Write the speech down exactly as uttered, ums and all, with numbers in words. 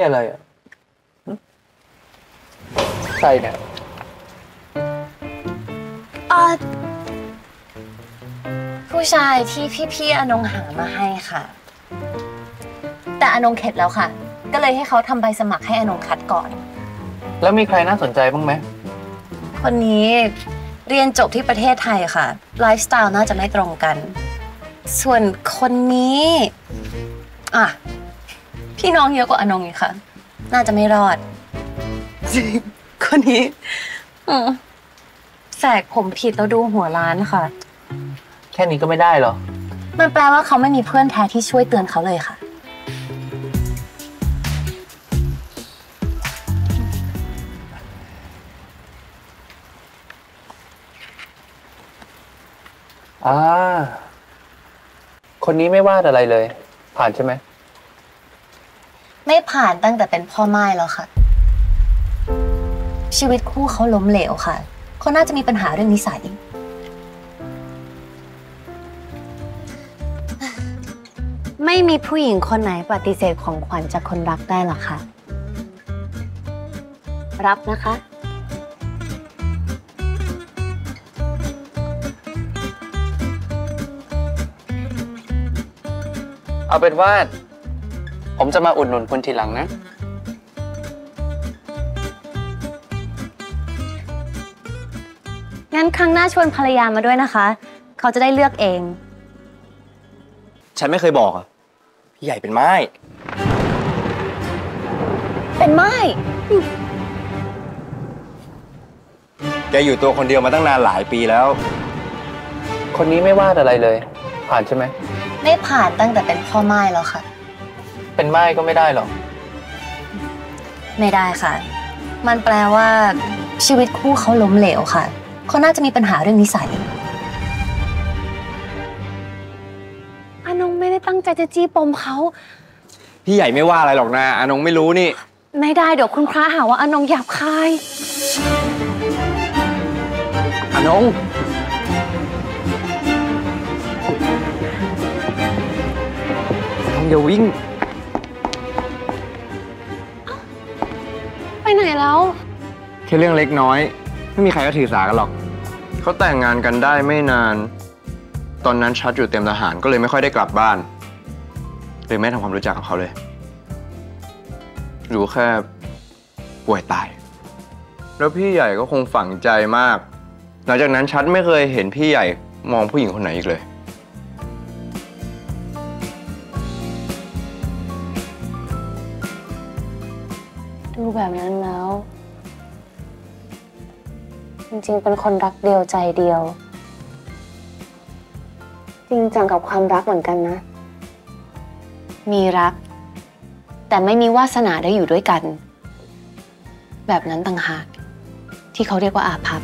นี่อะไรอ่ะใครเนี่ยอ๋อผู้ชายที่พี่ๆอนงหามาให้ค่ะแต่อนงเข็ดแล้วค่ะก็เลยให้เขาทำใบสมัครให้อนงคัดก่อนแล้วมีใครน่าสนใจบ้างไหมคนนี้เรียนจบที่ประเทศไทยค่ะไลฟ์สไตล์น่าจะไม่ตรงกันส่วนคนนี้อ่ะพี่น้องเยอะกว่าอนงอีกค่ะน่าจะไม่รอดคนนี้แสกผมผิดแล้วดูหัวล้านค่ะแค่นี้ก็ไม่ได้หรอมันแปลว่าเขาไม่มีเพื่อนแท้ที่ช่วยเตือนเขาเลยค่ะอ่าคนนี้ไม่วาดอะไรเลยผ่านใช่ไหมไม่ผ่านตั้งแต่เป็นพ่อไม้แล้วค่ะชีวิตคู่เขาล้มเหลวค่ะเขาน่าจะมีปัญหาเรื่องนิสัยไม่มีผู้หญิงคนไหนปฏิเสธของขวัญจากคนรักได้หรอคะรับนะคะเอาเป็นว่าผมจะมาอุดหนุนคุณทีหลังนะงั้นครั้งหน้าชวนภรรยามาด้วยนะคะเขาจะได้เลือกเองฉันไม่เคยบอกอ่ะพี่ใหญ่เป็นไม้เป็นไม้แกอยู่ตัวคนเดียวมาตั้งนานหลายปีแล้วคนนี้ไม่วาดอะไรเลยผ่านใช่ไหมไม่ผ่านตั้งแต่เป็นพ่อไม้แล้วค่ะเป็นไม้ก็ไม่ได้หรอกไม่ได้ค่ะมันแปลว่าชีวิตคู่เขาล้มเหลวค่ะเขาน่าจะมีปัญหาเรื่องนิสัยอนงไม่ได้ตั้งใจจะจี้ปมเขาพี่ใหญ่ไม่ว่าอะไรหรอกนะอนงไม่รู้นี่ไม่ได้เดี๋ยวคุณพระหาว่าอนงหยาบคายอนงอย่าวิ่งไปไหนแล้วแค่เรื่องเล็กน้อยไม่มีใครก็ถือสากันหรอกเขาแต่งงานกันได้ไม่นานตอนนั้นชัดอยู่เตรียมทหารก็เลยไม่ค่อยได้กลับบ้านเลยไม่ทำความรู้จักกับเขาเลยรู้แค่ป่วยตายแล้วพี่ใหญ่ก็คงฝังใจมากหลังจากนั้นชัดไม่เคยเห็นพี่ใหญ่มองผู้หญิงคนไหนอีกเลยดูแบบนั้นแล้วจริงๆเป็นคนรักเดียวใจเดียวจริงจังกับความรักเหมือนกันนะมีรักแต่ไม่มีวาสนาได้อยู่ด้วยกันแบบนั้นต่างหากที่เขาเรียกว่าอาภัพ